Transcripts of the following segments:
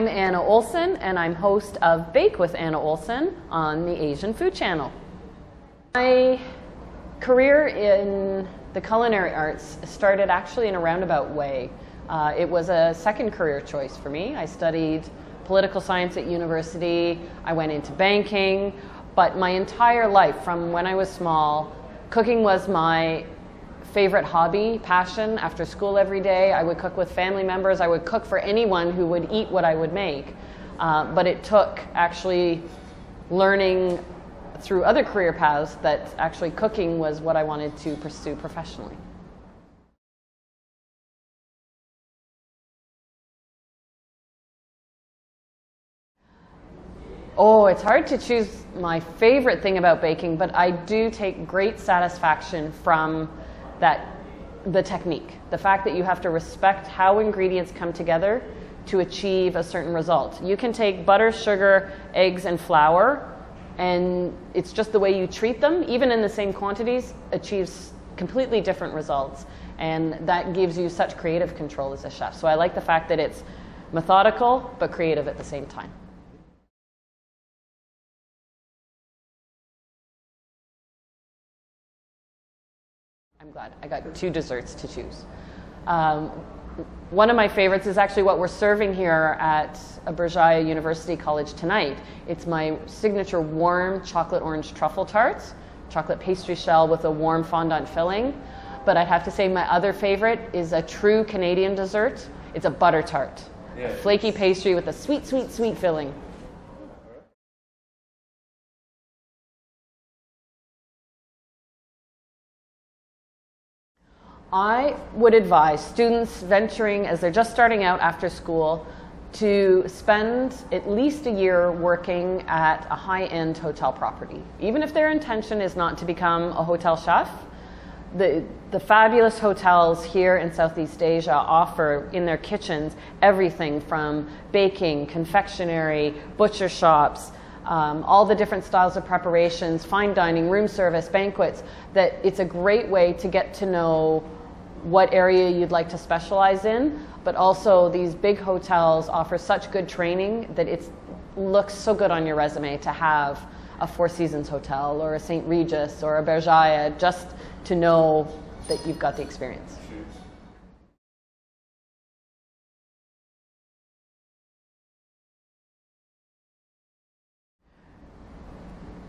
I'm Anna Olson, and I'm host of Bake with Anna Olson on the Asian Food Channel. My career in the culinary arts started actually in a roundabout way. It was a second career choice for me. I studied political science at university. I went into banking, but my entire life, from when I was small, cooking was my favorite hobby, passion. After school every day, I would cook with family members. I would cook for anyone who would eat what I would make. But it took actually learning through other career paths that actually cooking was what I wanted to pursue professionally. Oh, it's hard to choose my favorite thing about baking, but I do take great satisfaction from the technique. The fact that you have to respect how ingredients come together to achieve a certain result. You can take butter, sugar, eggs, and flour, and it's just the way you treat them, even in the same quantities, achieves completely different results. And that gives you such creative control as a chef. So I like the fact that it's methodical, but creative at the same time. I'm glad I got two desserts to choose. One of my favorites is actually what we're serving here at Berjaya University College tonight. It's my signature warm chocolate orange truffle tarts, chocolate pastry shell with a warm fondant filling. But I'd have to say my other favorite is a true Canadian dessert. It's a butter tart, yeah. Flaky pastry with a sweet, sweet, sweet filling. I would advise students venturing as they're just starting out after school to spend at least a year working at a high-end hotel property. Even if their intention is not to become a hotel chef, the fabulous hotels here in Southeast Asia offer in their kitchens everything from baking, confectionery, butcher shops, all the different styles of preparations, fine dining, room service, banquets, that it's a great way to get to know what area you'd like to specialize in, but also these big hotels offer such good training that it looks so good on your resume to have a Four Seasons Hotel or a St. Regis or a Berjaya, just to know that you've got the experience.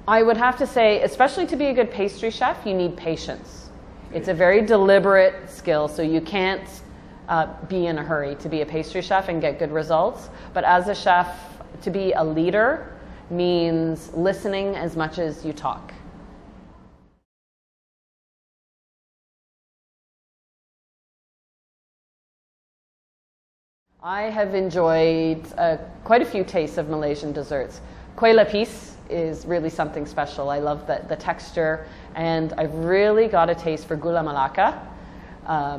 I would have to say, especially to be a good pastry chef, you need patience. It's a very deliberate skill, so you can't be in a hurry to be a pastry chef and get good results. But as a chef, to be a leader means listening as much as you talk. I have enjoyed quite a few tastes of Malaysian desserts. Kuih lapis is really something special. I love the texture, and I've really got a taste for gula melaka.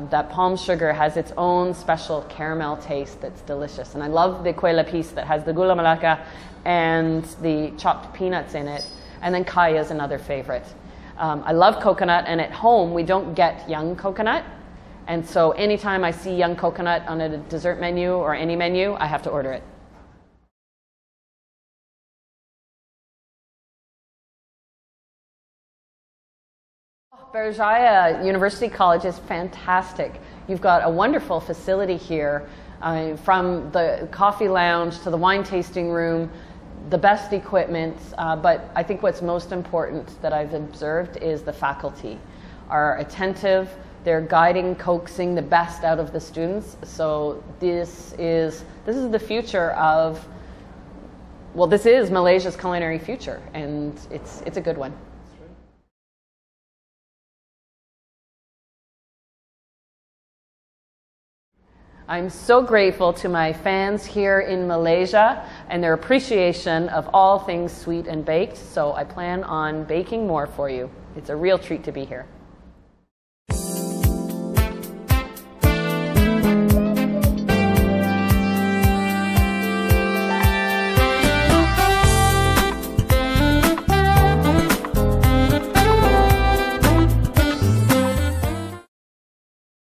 That palm sugar has its own special caramel taste that's delicious, and I love the kuih lapis that has the gula melaka and the chopped peanuts in it, and then kaya is another favorite. I love coconut, and at home we don't get young coconut, and so anytime I see young coconut on a dessert menu or any menu, I have to order it. Berjaya University College is fantastic. You've got a wonderful facility here, from the coffee lounge to the wine tasting room, the best equipment, but I think what's most important that I've observed is the faculty are attentive, they're guiding, coaxing the best out of the students. So this is the future of, well, this is Malaysia's culinary future, and it's a good one. I'm so grateful to my fans here in Malaysia and their appreciation of all things sweet and baked, so I plan on baking more for you. It's a real treat to be here.